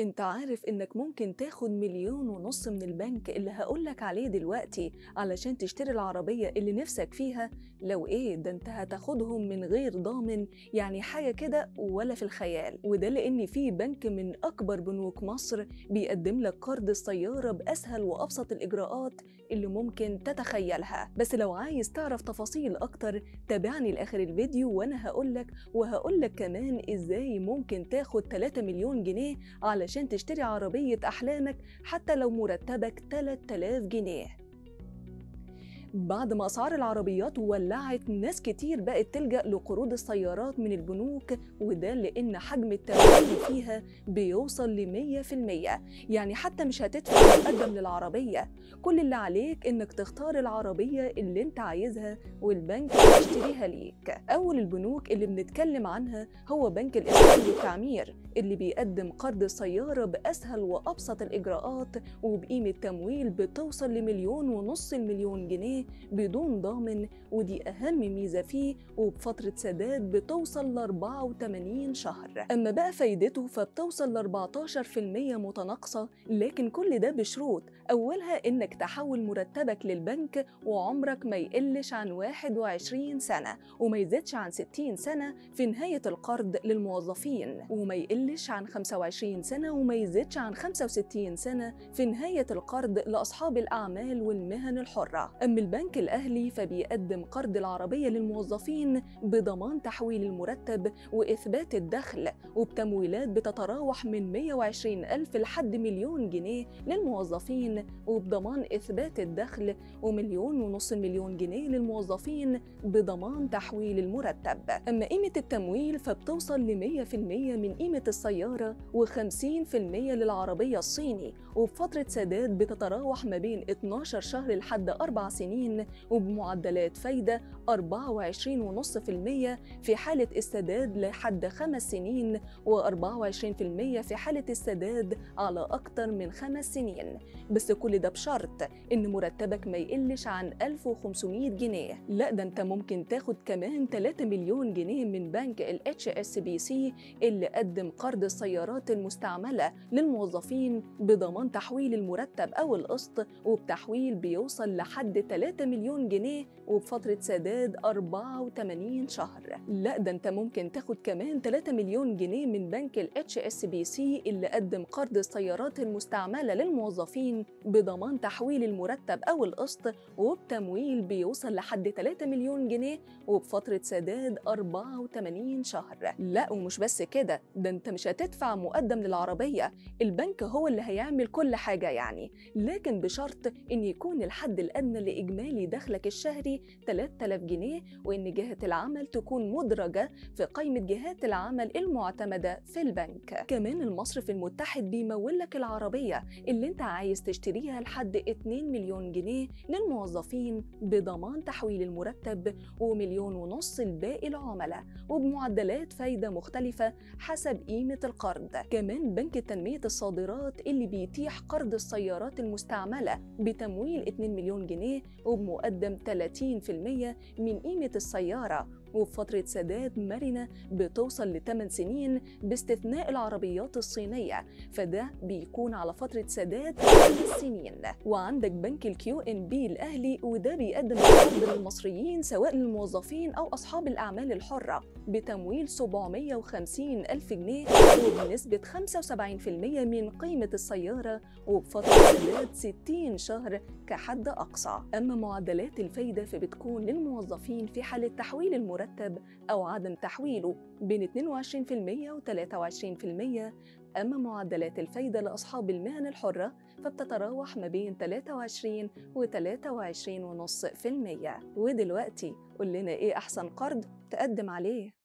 انت عارف انك ممكن تاخد 1,500,000 من البنك اللي هقولك عليه دلوقتي علشان تشتري العربية اللي نفسك فيها؟ لو ايه ده انت هتاخدهم من غير ضامن، يعني حاجة كده ولا في الخيال. وده لان في بنك من اكبر بنوك مصر بيقدم لك قرض السيارة باسهل وابسط الاجراءات اللي ممكن تتخيلها. بس لو عايز تعرف تفاصيل اكتر تابعني لاخر الفيديو وانا هقولك كمان ازاي ممكن تاخد 3 مليون جنيه على عشان تشتري عربية أحلامك حتى لو مرتبك 3000 جنيه. بعد ما أسعار العربيات ولعت، ناس كتير بقت تلجأ لقروض السيارات من البنوك، وده لأن حجم التمويل فيها بيوصل ل 100%، يعني حتى مش هتدفع مقدم للعربية، كل اللي عليك إنك تختار العربية اللي أنت عايزها والبنك يشتريها ليك. أول البنوك اللي بنتكلم عنها هو بنك الإستثمار والتعمير اللي بيقدم قرض السيارة بأسهل وأبسط الإجراءات وبقيمة تمويل بتوصل ل 1.5 مليون جنيه بدون ضامن، ودي أهم ميزة فيه، وبفترة سداد بتوصل ل 84 شهر. أما بقى فايدته فبتوصل ل 14% متناقصة، لكن كل ده بشروط، أولها إنك تحول مرتبك للبنك وعمرك ما يقلش عن 21 سنة وما يزيدش عن 60 سنة في نهاية القرض للموظفين، وما يقلش عن 25 سنة وما يزيدش عن 65 سنة في نهاية القرض لأصحاب الأعمال والمهن الحرة. أما البنك الأهلي فبيقدم قرض العربية للموظفين بضمان تحويل المرتب وإثبات الدخل، وبتمويلات بتتراوح من 120,000 لحد 1,000,000 جنيه للموظفين وبضمان إثبات الدخل، و1.5 مليون جنيه للموظفين بضمان تحويل المرتب. أما قيمة التمويل فبتوصل ل 100% من قيمة السيارة و50% للعربية الصيني، وبفترة سداد بتتراوح ما بين 12 شهر لحد 4 سنين، وبمعدلات فايدة 24.5% في حالة السداد لحد 5 سنين، و24% في حالة السداد على أكتر من 5 سنين. بس كل ده بشرط إن مرتبك ما يقلش عن 1500 جنيه. لا ده أنت ممكن تاخد كمان 3 مليون جنيه من بنك الاتش اس بي سي اللي قدم قرض السيارات المستعملة للموظفين بضمان تحويل المرتب أو القسط، وبتحويل بيوصل لحد 3 مليون جنيه وبفترة سداد 84 شهر. لا ده انت ممكن تاخد كمان 3 مليون جنيه من بنك الاتش اس بي سي اللي قدم قرض السيارات المستعملة للموظفين بضمان تحويل المرتب أو القسط، وبتمويل بيوصل لحد 3 مليون جنيه وبفترة سداد 84 شهر. لا ومش بس كده، ده انت مش هتدفع مقدم للعربية، البنك هو اللي هيعمل كل حاجة يعني، لكن بشرط إن يكون الحد الأدنى لإجمالي دخلك الشهري 3000 جنيه، وإن جهة العمل تكون مدرجة في قائمة جهات العمل المعتمدة في البنك. كمان المصرف المتحد بيمول لك العربية اللي انت عايز تشتريها لحد 2 مليون جنيه للموظفين بضمان تحويل المرتب، و1.5 مليون لباقي العملاء، وبمعدلات فايدة مختلفة حسب قيمة القرض. كمان بنك تنمية الصادرات اللي بيتيح قرض السيارات المستعملة بتمويل 2 مليون جنيه وبمقدم 30% من قيمة السيارة، وبفترة سداد مرنة بتوصل ل 8 سنين باستثناء العربيات الصينية، فده بيكون على فترة سداد 5 سنين. وعندك بنك الكيو ان بي الأهلي، وده بيقدم قرض للمصريين سواء للموظفين أو أصحاب الأعمال الحرة بتمويل 750,000 جنيه وبنسبة 75% من قيمة السيارة، وبفترة سداد 60 شهر كحد أقصى. أما معدلات الفايدة فبتكون للموظفين في حالة تحويل المرتب أو عدم تحويله بين 22% و 23%. أما معدلات الفايدة لأصحاب المهن الحرة فبتتراوح ما بين 23 و 23.5%. ودلوقتي قول لنا إيه أحسن قرض تقدم عليه؟